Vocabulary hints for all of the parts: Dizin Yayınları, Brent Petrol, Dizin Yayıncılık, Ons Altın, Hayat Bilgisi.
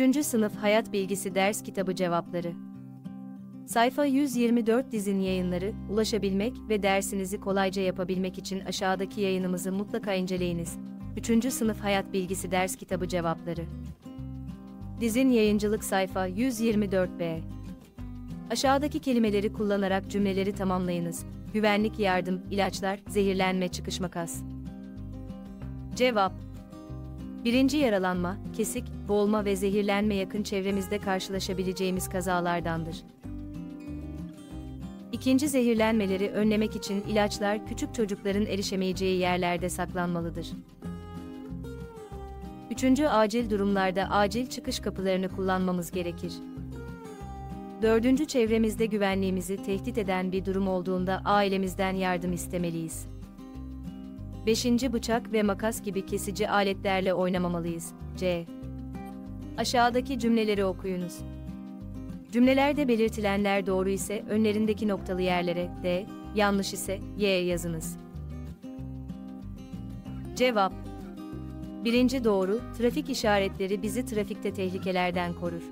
3. Sınıf Hayat Bilgisi Ders Kitabı Cevapları. Sayfa 124 Dizin Yayınları. Ulaşabilmek ve dersinizi kolayca yapabilmek için aşağıdaki yayınımızı mutlaka inceleyiniz. 3. Sınıf Hayat Bilgisi Ders Kitabı Cevapları. Dizin Yayıncılık sayfa 124b. Aşağıdaki kelimeleri kullanarak cümleleri tamamlayınız. Güvenlik, yardım, ilaçlar, zehirlenme, çıkış, makas. Cevap. 1. Yaralanma, kesik, boğulma ve zehirlenme yakın çevremizde karşılaşabileceğimiz kazalardandır. 2. Zehirlenmeleri önlemek için ilaçlar küçük çocukların erişemeyeceği yerlerde saklanmalıdır. 3. Acil durumlarda acil çıkış kapılarını kullanmamız gerekir. 4. Çevremizde güvenliğimizi tehdit eden bir durum olduğunda ailemizden yardım istemeliyiz. 5. Bıçak ve makas gibi kesici aletlerle oynamamalıyız. C. Aşağıdaki cümleleri okuyunuz. Cümlelerde belirtilenler doğru ise önlerindeki noktalı yerlere D, yanlış ise Y yazınız. Cevap. 1. Doğru, trafik işaretleri bizi trafikte tehlikelerden korur.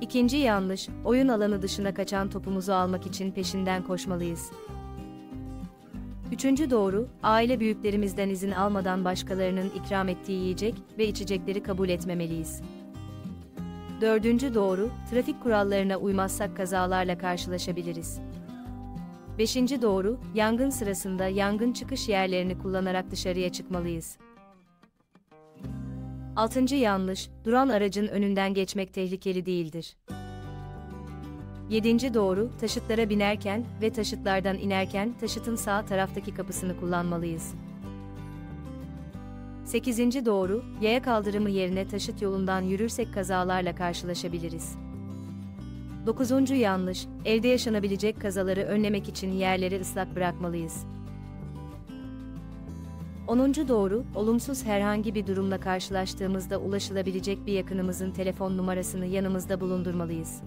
2. Yanlış, oyun alanı dışına kaçan topumuzu almak için peşinden koşmalıyız. 3. Doğru, aile büyüklerimizden izin almadan başkalarının ikram ettiği yiyecek ve içecekleri kabul etmemeliyiz. 4. Doğru, trafik kurallarına uymazsak kazalarla karşılaşabiliriz. 5. Doğru, yangın sırasında yangın çıkış yerlerini kullanarak dışarıya çıkmalıyız. 6. Yanlış, duran aracın önünden geçmek tehlikeli değildir. 7. Doğru, taşıtlara binerken ve taşıtlardan inerken taşıtın sağ taraftaki kapısını kullanmalıyız. 8. Doğru, yaya kaldırımı yerine taşıt yolundan yürürsek kazalarla karşılaşabiliriz. 9. Yanlış, evde yaşanabilecek kazaları önlemek için yerleri ıslak bırakmalıyız. 10. Doğru, olumsuz herhangi bir durumla karşılaştığımızda ulaşılabilecek bir yakınımızın telefon numarasını yanımızda bulundurmalıyız.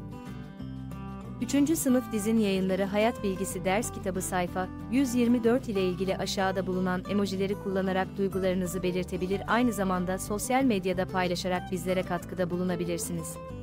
3. Sınıf Dizin Yayınları Hayat Bilgisi Ders Kitabı sayfa 124 ile ilgili aşağıda bulunan emojileri kullanarak duygularınızı belirtebilir, aynı zamanda sosyal medyada paylaşarak bizlere katkıda bulunabilirsiniz.